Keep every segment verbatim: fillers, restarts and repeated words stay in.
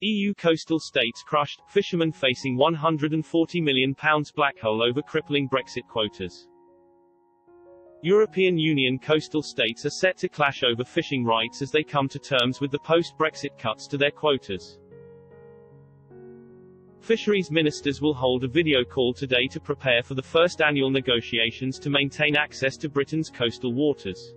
E U coastal states crushed, fishermen facing one hundred forty million pounds black hole over crippling Brexit quotas. European Union coastal states are set to clash over fishing rights as they come to terms with the post-Brexit cuts to their quotas. Fisheries ministers will hold a video call today to prepare for the first annual negotiations to maintain access to Britain's coastal waters.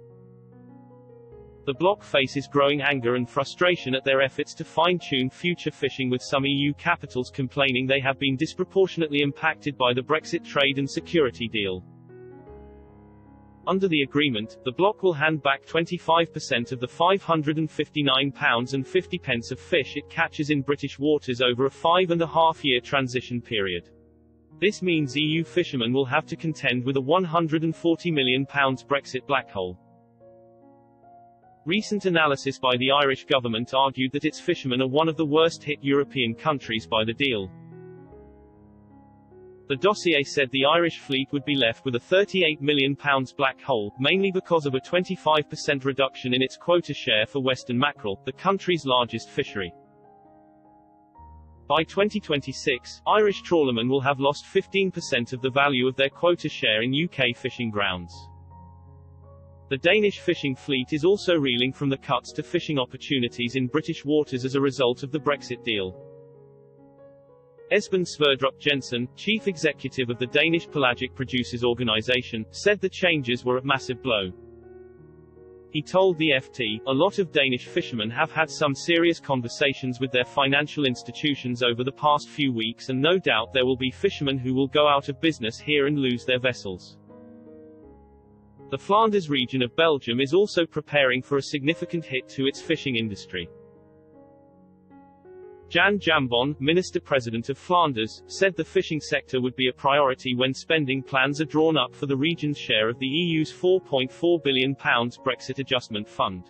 The bloc faces growing anger and frustration at their efforts to fine-tune future fishing, with some E U capitals complaining they have been disproportionately impacted by the Brexit trade and security deal. Under the agreement, the bloc will hand back twenty-five percent of the five hundred fifty-nine pounds fifty of fish it catches in British waters over a five and a half year transition period. This means E U fishermen will have to contend with a one hundred forty million pounds Brexit black hole. Recent analysis by the Irish government argued that its fishermen are one of the worst-hit European countries by the deal. The dossier said the Irish fleet would be left with a thirty-eight million pounds black hole, mainly because of a twenty-five percent reduction in its quota share for Western mackerel, the country's largest fishery. By twenty twenty-six, Irish trawlermen will have lost fifteen percent of the value of their quota share in U K fishing grounds. The Danish fishing fleet is also reeling from the cuts to fishing opportunities in British waters as a result of the Brexit deal. Esben Sverdrup Jensen, chief executive of the Danish Pelagic Producers' Organisation, said the changes were a massive blow. He told the F T, "A lot of Danish fishermen have had some serious conversations with their financial institutions over the past few weeks, and no doubt there will be fishermen who will go out of business here and lose their vessels." The Flanders region of Belgium is also preparing for a significant hit to its fishing industry. Jan Jambon, Minister-President of Flanders, said the fishing sector would be a priority when spending plans are drawn up for the region's share of the E U's four point four billion pounds Brexit Adjustment Fund.